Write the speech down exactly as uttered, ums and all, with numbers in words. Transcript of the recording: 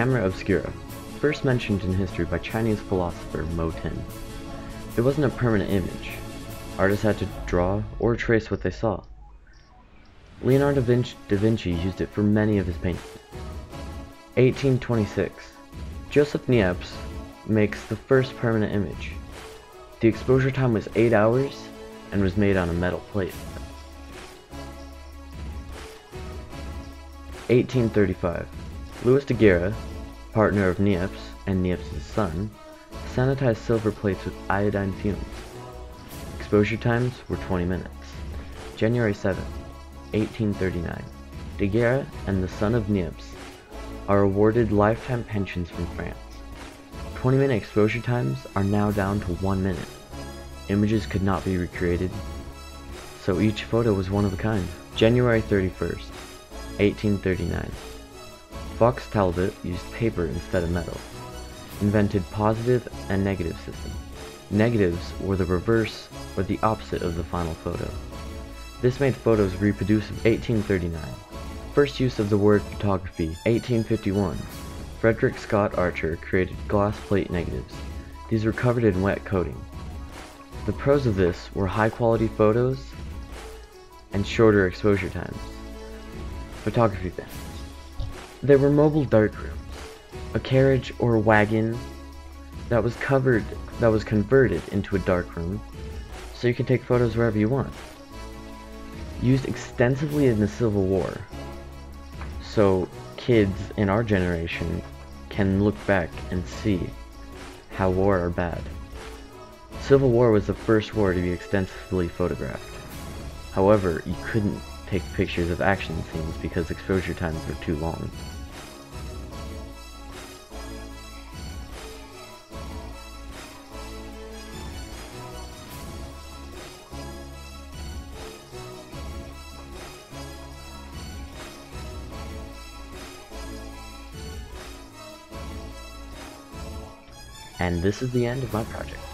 camera obscura, first mentioned in history by Chinese philosopher Mo Tin. It wasn't a permanent image. Artists had to draw or trace what they saw. Leonardo da Vinci used it for many of his paintings. eighteen twenty-six. Joseph Niepce makes the first permanent image. The exposure time was eight hours and was made on a metal plate. eighteen thirty-five. Louis Daguerre, partner of Niepce and Niepce's son, sanitized silver plates with iodine fumes. Exposure times were twenty minutes. January seventh, eighteen thirty-nine. Daguerre and the son of Niepce are awarded lifetime pensions from France. twenty minute exposure times are now down to one minute. Images could not be recreated, so each photo was one of a kind. January thirty-first, eighteen thirty-nine. Fox Talbot used paper instead of metal. Invented positive and negative system. Negatives were the reverse or the opposite of the final photo. This made photos reproducible. eighteen thirty-nine. First use of the word photography. eighteen fifty-one. Frederick Scott Archer created glass plate negatives. These were covered in wet coating. The pros of this were high quality photos and shorter exposure times. Photography bins. There were mobile darkrooms. A carriage or wagon that was covered that was converted into a darkroom, so you can take photos wherever you want. Used extensively in the Civil War, so kids in our generation can look back and see how war are bad. Civil War was the first war to be extensively photographed. However, you couldn't take pictures of action scenes because exposure times were too long. And this is the end of my project.